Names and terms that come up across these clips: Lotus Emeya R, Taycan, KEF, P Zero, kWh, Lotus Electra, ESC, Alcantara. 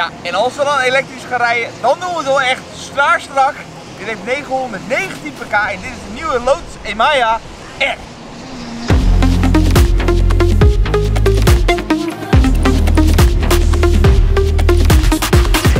Ja, en als we dan elektrisch gaan rijden, dan doen we het wel echt zwaar strak. Dit heeft 919 pk en dit is de nieuwe Lotus Emeya R.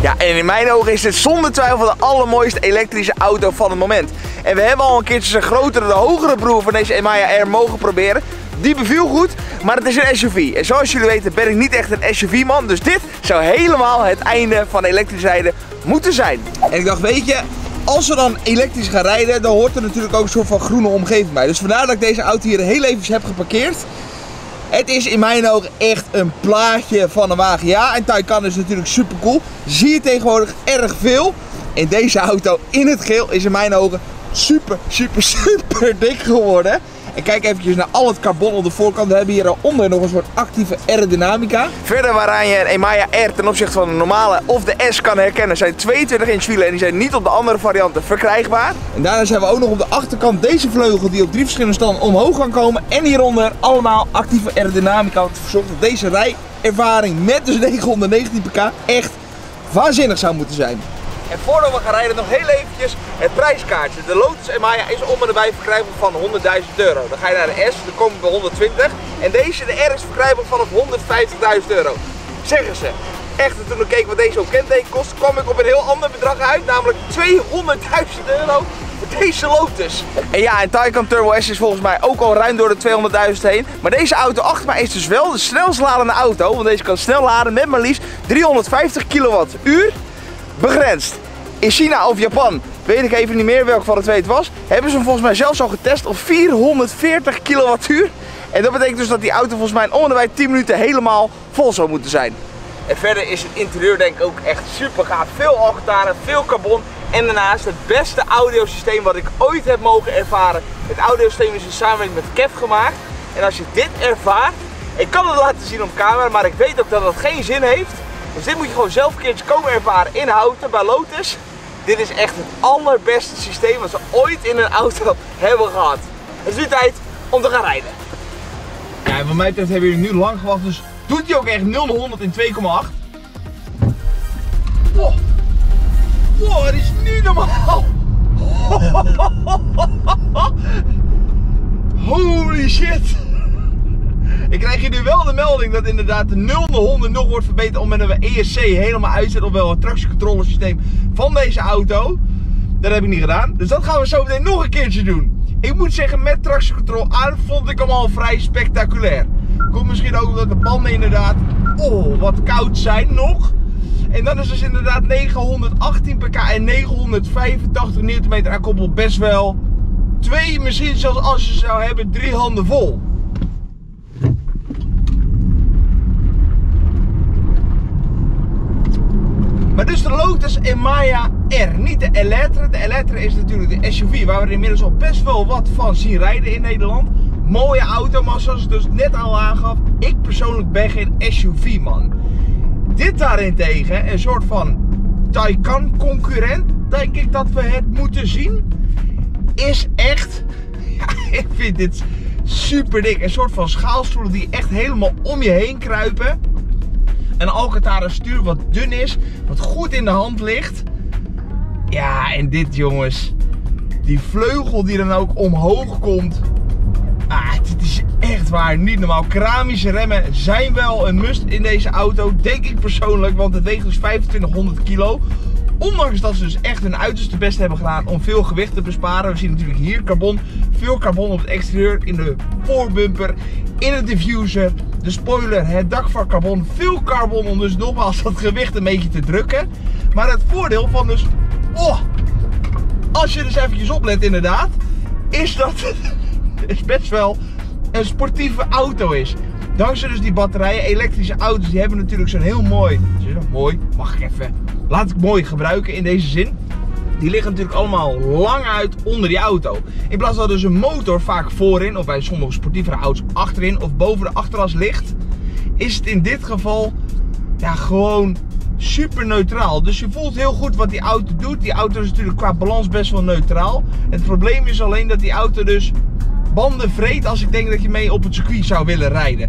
Ja, en in mijn ogen is dit zonder twijfel de allermooiste elektrische auto van het moment. En we hebben al een keertje zijn grotere, de hogere broer van deze Emeya R mogen proberen. Die beviel goed, maar het is een SUV. En zoals jullie weten ben ik niet echt een SUV-man. Dus dit zou helemaal het einde van elektrisch rijden moeten zijn. En ik dacht, weet je, als we dan elektrisch gaan rijden, dan hoort er natuurlijk ook een soort van groene omgeving bij. Dus vandaar dat ik deze auto hier heel even heb geparkeerd. Het is in mijn ogen echt een plaatje van een wagen. Ja, en Taycan is natuurlijk super cool. Zie je tegenwoordig erg veel. En deze auto in het geel is in mijn ogen super dik geworden. En kijk eventjes naar al het carbon op de voorkant. We hebben hier daaronder nog een soort actieve aerodynamica. Verder waaraan je een Emeya R ten opzichte van de normale of de S kan herkennen zijn 22 inch wielen en die zijn niet op de andere varianten verkrijgbaar. En daarna zijn we ook nog op de achterkant deze vleugel die op drie verschillende standen omhoog kan komen. En hieronder allemaal actieve aerodynamica. Wat verzorgt dat deze rijervaring met dus 919 pk echt waanzinnig zou moeten zijn. En voordat we gaan rijden nog heel eventjes het prijskaartje. De Lotus Emeya is om en nabij verkrijgbaar van €100.000. Dan ga je naar de S, dan komen we bij 120. En deze, de R, is verkrijgbaar vanaf €150.000. Zeggen ze. Echter, toen ik keek wat deze op kenteken kost, kwam ik op een heel ander bedrag uit. Namelijk €200.000 voor deze Lotus. En ja, en Taycan Turbo S is volgens mij ook al ruim door de 200.000 heen. Maar deze auto achter mij is dus wel de snelst ladende auto. Want deze kan snel laden met maar liefst 350 kWh. Begrensd. In China of Japan, weet ik even niet meer welke van de twee het was, hebben ze hem volgens mij zelfs al getest op 440 kWh. En dat betekent dus dat die auto volgens mij in ongeveer 10 minuten helemaal vol zou moeten zijn. En verder is het interieur denk ik ook echt super gaaf. Veel algetaren, veel carbon en daarnaast het beste audiosysteem wat ik ooit heb mogen ervaren. Het audiosysteem is in samenwerking met KEF gemaakt. En als je dit ervaart, ik kan het laten zien op camera, maar ik weet ook dat dat geen zin heeft. Dus dit moet je gewoon zelf een keertje komen ervaren in Houten bij Lotus. Dit is echt het allerbeste systeem wat ze ooit in een auto hebben gehad. Het is nu tijd om te gaan rijden. Ja, en wat mij betreft hebben jullie nu lang gewacht, dus doet hij ook echt 0-100 in 2,8. Wow. Wow, dat is nu normaal. Holy shit. Ik krijg hier nu wel de melding dat inderdaad de 0-100 nog wordt verbeterd omdat we ESC helemaal uitzetten op wel het tractiecontrolesysteem van deze auto. Dat heb ik niet gedaan. Dus dat gaan we zo meteen nog een keertje doen. Ik moet zeggen, met tractiecontrole aan vond ik hem al vrij spectaculair. Komt misschien ook omdat de banden inderdaad wat koud zijn nog. En dan is dus inderdaad 918 pk en 985 Nm aan koppel best wel twee, misschien zelfs als je zou hebben, 3 handen vol. Maar dus de Lotus Emeya R, niet de Electra. De Electra is natuurlijk de SUV waar we inmiddels al best wel wat van zien rijden in Nederland. Mooie auto, maar zoals ik dus net al aangaf, ik persoonlijk ben geen SUV-man. Dit daarentegen, een soort van Taycan-concurrent, denk ik dat we het moeten zien, is echt, ja, ik vind dit super dik. Een soort van schaalstoelen die echt helemaal om je heen kruipen. Een alcantara stuur wat dun is, wat goed in de hand ligt. Ja, en dit jongens, die vleugel die dan ook omhoog komt. Ah, dit is echt waar, niet normaal. Keramische remmen zijn wel een must in deze auto, denk ik persoonlijk, want het weegt dus 2500 kilo. Ondanks dat ze dus echt hun uiterste best hebben gedaan om veel gewicht te besparen. We zien natuurlijk hier carbon, veel carbon op het exterieur, in de voorbumper, in het diffuser, de spoiler, het dak van carbon. Veel carbon om dus nogmaals dat gewicht een beetje te drukken. Maar het voordeel van dus, als je dus eventjes oplet inderdaad, is dat het best wel een sportieve auto is. Dankzij dus die batterijen, elektrische auto's, die hebben natuurlijk zo'n heel mooi, mag ik even, laat ik mooi gebruiken in deze zin. Die liggen natuurlijk allemaal lang uit onder die auto. In plaats van dat dus een motor vaak voorin, of bij sommige sportievere auto's achterin of boven de achteras ligt, is het in dit geval ja, gewoon super neutraal. Dus je voelt heel goed wat die auto doet. Die auto is natuurlijk qua balans best wel neutraal. Het probleem is alleen dat die auto dus banden vreet als ik denk dat je mee op het circuit zou willen rijden.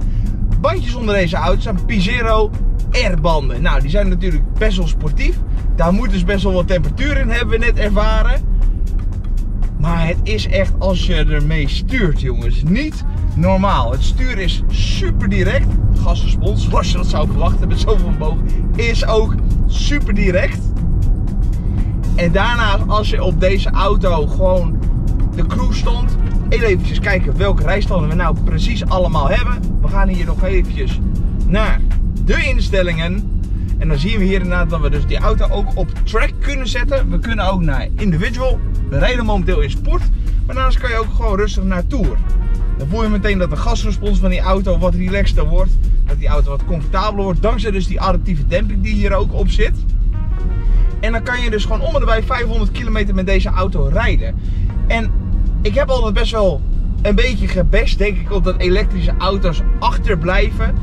bandjes onder deze auto zijn P Zero R banden. Nou, die zijn natuurlijk best wel sportief. Daar moet dus best wel wat temperatuur in, hebben we net ervaren. Maar het is echt, als je ermee stuurt, jongens, niet normaal. Het stuur is super direct. Gasrespons, zoals je dat zou verwachten met zoveel boog, is ook super direct. En daarnaast, als je op deze auto gewoon de cruise stond, eventjes kijken welke rijstanden we nou precies allemaal hebben. We gaan hier nog eventjes naar de instellingen. En dan zien we hier inderdaad dat we dus die auto ook op track kunnen zetten. We kunnen ook naar individual. We rijden momenteel in sport. Maar daarnaast kan je ook gewoon rustig naar tour. Dan voel je meteen dat de gasrespons van die auto wat relaxter wordt. Dat die auto wat comfortabeler wordt. Dankzij dus die adaptieve damping die hier ook op zit. En dan kan je dus gewoon om en nabij 500 kilometer met deze auto rijden. En ik heb altijd best wel een beetje gebest, denk ik, op dat elektrische auto's achterblijven.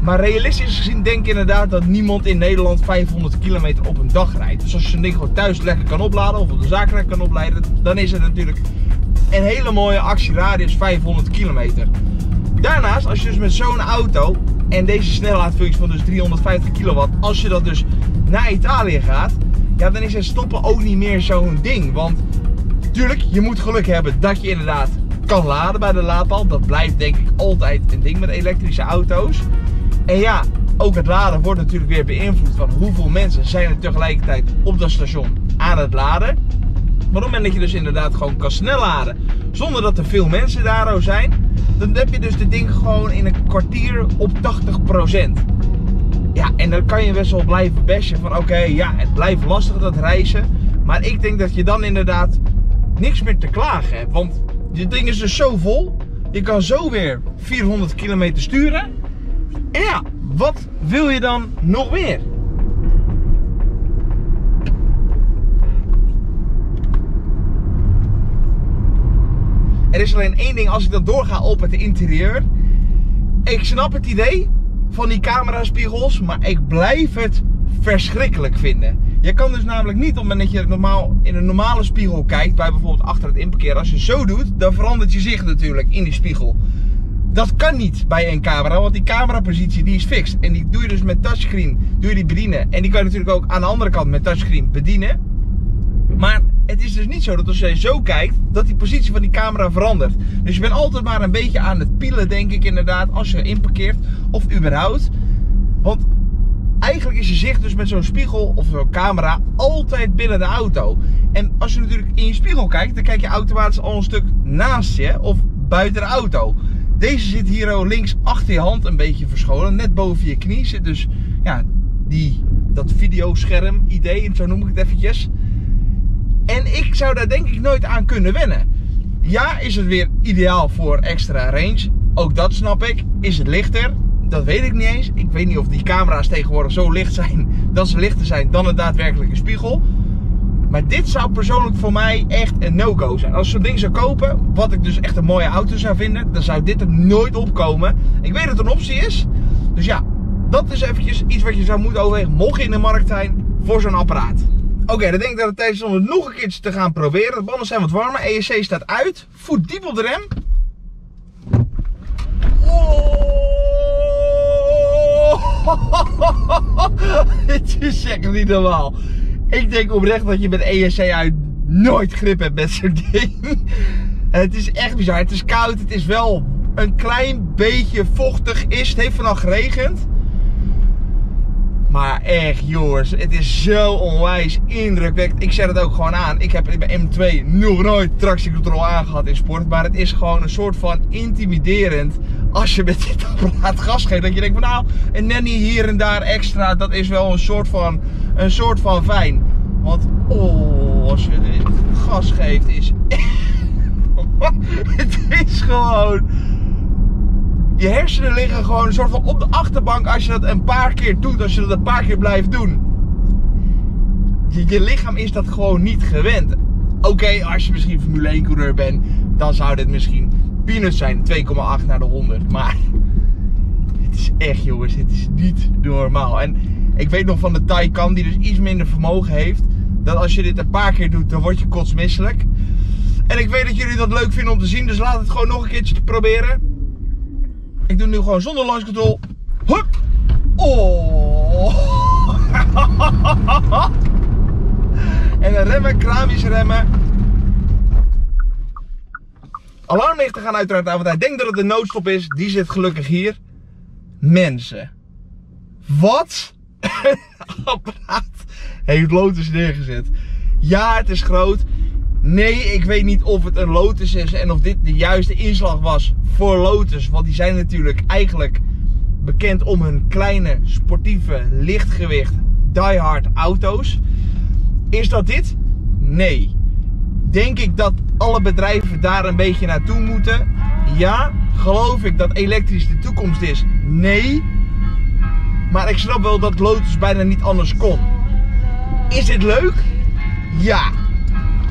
Maar realistisch gezien denk ik inderdaad dat niemand in Nederland 500 kilometer op een dag rijdt. Dus als je zo'n ding gewoon thuis lekker kan opladen of op de zakenrek kan opladen, dan is het natuurlijk een hele mooie actieradius 500 kilometer. Daarnaast, als je dus met zo'n auto en deze snelheidfunctie van dus 350 kilowatt, als je dat dus naar Italië gaat, ja, dan is het stoppen ook niet meer zo'n ding. Want tuurlijk, je moet geluk hebben dat je inderdaad kan laden bij de laadpaal. Dat blijft denk ik altijd een ding met elektrische auto's. En ja, ook het laden wordt natuurlijk weer beïnvloed van hoeveel mensen zijn er tegelijkertijd op dat station aan het laden. Maar op het moment dat je dus inderdaad gewoon kan snel laden zonder dat er veel mensen daar zijn, dan heb je dus dit ding gewoon in een kwartier op 80%. Ja, en dan kan je best wel blijven bashen van oké, ja, het blijft lastig dat reizen. Maar ik denk dat je dan inderdaad niks meer te klagen hebt, want dit ding is dus zo vol. Je kan zo weer 400 kilometer sturen. En ja, wat wil je dan nog meer? Er is alleen één ding als ik dat doorga op het interieur. Ik snap het idee van die cameraspiegels, maar ik blijf het verschrikkelijk vinden. Je kan dus namelijk niet, op het moment dat je normaal in een normale spiegel kijkt, bij bijvoorbeeld achter het inparkeren, als je zo doet, dan verandert je zicht natuurlijk in die spiegel. Dat kan niet bij een camera, want die camerapositie die is fixed. En die doe je dus met touchscreen, doe je die bedienen. En die kan je natuurlijk ook aan de andere kant met touchscreen bedienen. Maar het is dus niet zo dat als je zo kijkt, dat die positie van die camera verandert. Dus je bent altijd maar een beetje aan het pielen, denk ik inderdaad, als je inparkeert of überhaupt. Want eigenlijk is je zicht dus met zo'n spiegel of zo'n camera altijd binnen de auto. En als je natuurlijk in je spiegel kijkt, dan kijk je automatisch al een stuk naast je of buiten de auto. Deze zit hier al links achter je hand een beetje verscholen, net boven je knie zit dus ja, dat videoscherm idee, zo noem ik het eventjes. En ik zou daar denk ik nooit aan kunnen wennen. Ja, is het weer ideaal voor extra range, ook dat snap ik. Is het lichter? Dat weet ik niet eens. Ik weet niet of die camera's tegenwoordig zo licht zijn dat ze lichter zijn dan een daadwerkelijke spiegel. Maar dit zou persoonlijk voor mij echt een no-go zijn. Als ik zo'n ding zou kopen, wat ik dus echt een mooie auto zou vinden, dan zou dit er nooit opkomen. Ik weet dat het een optie is. Dus ja, dat is eventjes iets wat je zou moeten overwegen, mocht je in de markt zijn, voor zo'n apparaat. Oké, dan denk ik dat het tijd is om het nog een keertje te gaan proberen. De banden zijn wat warmer, ESC staat uit. Voet diep op de rem. Dit is echt niet normaal. Ik denk oprecht dat je met ESC uit nooit grip hebt met zo'n ding. Het is echt bizar. Het is koud. Het is wel een klein beetje vochtig. Het heeft vannacht geregend. Maar echt jongens, het is zo onwijs indrukwekkend. Ik zet het ook gewoon aan. Ik heb in mijn M2 nog nooit tractiecontrole aangehad in sport. Maar het is gewoon een soort van intimiderend als je met dit apparaat gas geeft. Dat je denkt van nou, een nanny hier en daar extra, dat is wel een soort van fijn. Want oh, als je dit gas geeft is... het is gewoon... Je hersenen liggen gewoon een soort van op de achterbank als je dat een paar keer doet, als je dat een paar keer blijft doen. Je lichaam is dat gewoon niet gewend. Oké, als je misschien Formule 1 coureur bent, dan zou dit misschien peanuts zijn, 2,8 naar de 100. Maar het is echt jongens, het is niet normaal. En ik weet nog van de Taycan, die dus iets minder vermogen heeft, dat als je dit een paar keer doet, dan word je kotsmisselijk. En ik weet dat jullie dat leuk vinden om te zien, dus laat het gewoon nog een keertje proberen. Ik doe nu gewoon zonder launch control. Hup! Oh! En dan remmen, kramisch remmen. Alarmlichten gaan uiteraard aan, want hij denkt dat het de noodstop is. Die zit gelukkig hier. Mensen. Wat? Apparaat heeft Lotus neergezet. Ja, het is groot. Nee, ik weet niet of het een Lotus is en of dit de juiste inslag was voor Lotus. Want die zijn natuurlijk eigenlijk bekend om hun kleine, sportieve, lichtgewicht, diehard auto's. Is dat dit? Nee. Denk ik dat alle bedrijven daar een beetje naartoe moeten? Ja. Geloof ik dat elektrisch de toekomst is? Nee. Maar ik snap wel dat Lotus bijna niet anders kon. Is dit leuk? Ja.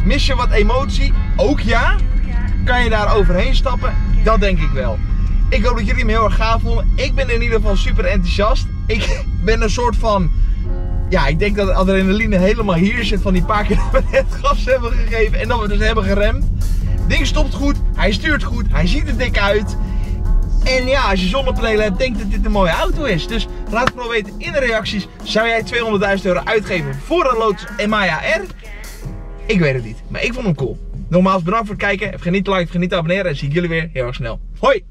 Mis je wat emotie? Ook ja. Kan je daar overheen stappen? Dat denk ik wel. Ik hoop dat jullie hem heel erg gaaf vonden. Ik ben in ieder geval super enthousiast. Ik ben een soort van... Ja, ik denk dat de adrenaline helemaal hier zit van die paar keer dat we het gas hebben gegeven. En dat we dus hebben geremd. Het ding stopt goed. Hij stuurt goed. Hij ziet er dik uit. En ja, als je zonnepanelen hebt, denk dat dit een mooie auto is. Dus laat het me weten in de reacties. Zou jij €200.000 uitgeven voor een Lotus Emeya R? Ik weet het niet, maar ik vond hem cool. Nogmaals, bedankt voor het kijken. Vergeet niet te liken, vergeet niet te abonneren. En zie ik jullie weer heel erg snel. Hoi!